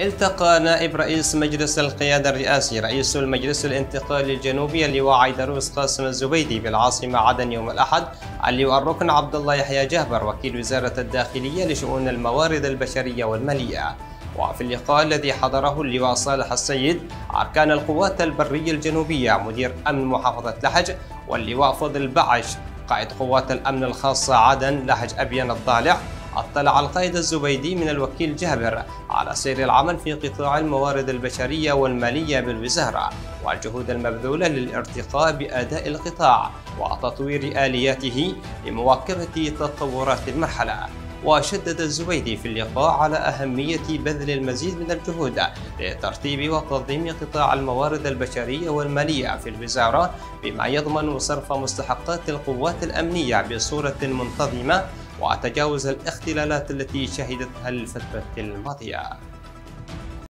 التقى نائب رئيس مجلس القيادة الرئاسي رئيس المجلس الانتقالي الجنوبي اللواء عيدروس قاسم الزبيدي بالعاصمة عدن يوم الأحد اللواء الركن عبد الله يحيى جهبر وكيل وزارة الداخلية لشؤون الموارد البشرية والمالية. وفي اللقاء الذي حضره اللواء صالح السيد أركان القوات البرية الجنوبية مدير أمن محافظة لحج واللواء فضل البعش قائد قوات الأمن الخاصة عدن لحج أبين الضالع. اطلع القائد الزبيدي من الوكيل جهبر على سير العمل في قطاع الموارد البشرية والمالية بالوزارة والجهود المبذولة للارتقاء بأداء القطاع وتطوير آلياته لمواكبة تطورات المرحلة. وشدد الزبيدي في اللقاء على أهمية بذل المزيد من الجهود لترتيب وتنظيم قطاع الموارد البشرية والمالية في الوزارة بما يضمن صرف مستحقات القوات الأمنية بصورة منتظمة وتجاوز الاختلالات التي شهدتها الفترة الماضية.